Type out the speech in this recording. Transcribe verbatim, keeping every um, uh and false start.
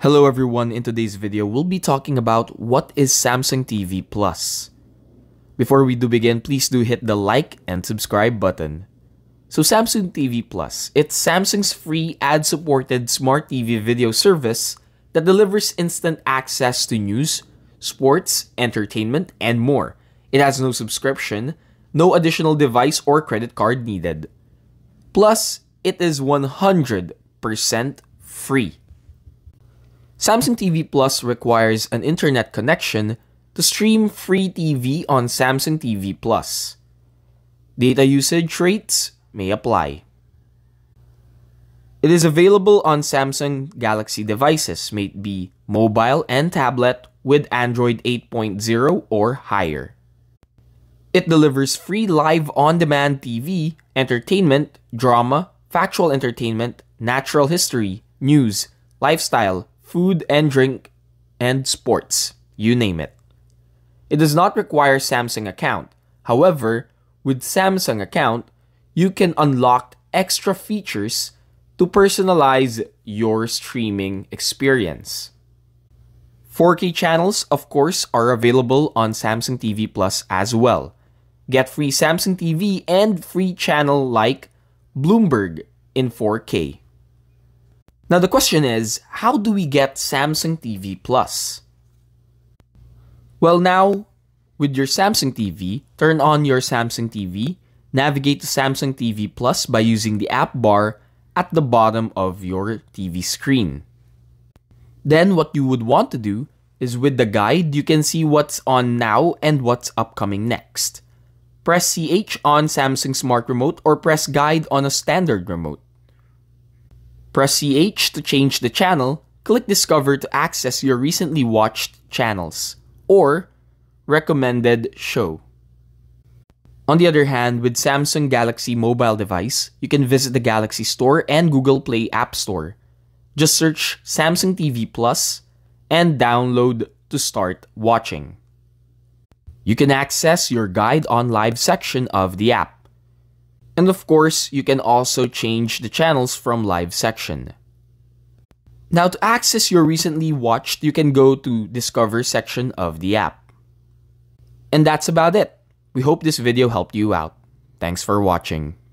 Hello everyone, in today's video, we'll be talking about what is Samsung T V Plus. Before we do begin, please do hit the like and subscribe button. So Samsung T V Plus, it's Samsung's free ad-supported smart T V video service that delivers instant access to news, sports, entertainment, and more. It has no subscription, no additional device or credit card needed. Plus, it is one hundred percent free. Samsung T V Plus requires an internet connection to stream free T V on Samsung T V Plus. Data usage rates may apply. It is available on Samsung Galaxy devices, may it be mobile and tablet, with Android eight point oh or higher. It delivers free live on-demand T V, entertainment, drama, factual entertainment, natural history, news, lifestyle, food and drink, and sports, you name it. It does not require Samsung account. However, with Samsung account, you can unlock extra features to personalize your streaming experience. four K channels, of course, are available on Samsung T V Plus as well. Get free Samsung T V and free channel like Bloomberg in four K. Now the question is, how do we get Samsung T V Plus? Well now, with your Samsung T V, turn on your Samsung T V, navigate to Samsung T V Plus by using the app bar at the bottom of your T V screen. Then what you would want to do is with the guide, you can see what's on now and what's upcoming next. Press C H on Samsung Smart Remote or press Guide on a standard remote. Press C H to change the channel, click Discover to access your recently watched channels, or Recommended Show. On the other hand, with Samsung Galaxy mobile device, you can visit the Galaxy Store and Google Play App Store. Just search Samsung T V Plus and download to start watching. You can access your Guide on Live section of the app. And of course, you can also change the channels from live section. Now to access your recently watched, you can go to Discover section of the app. And that's about it. We hope this video helped you out. Thanks for watching.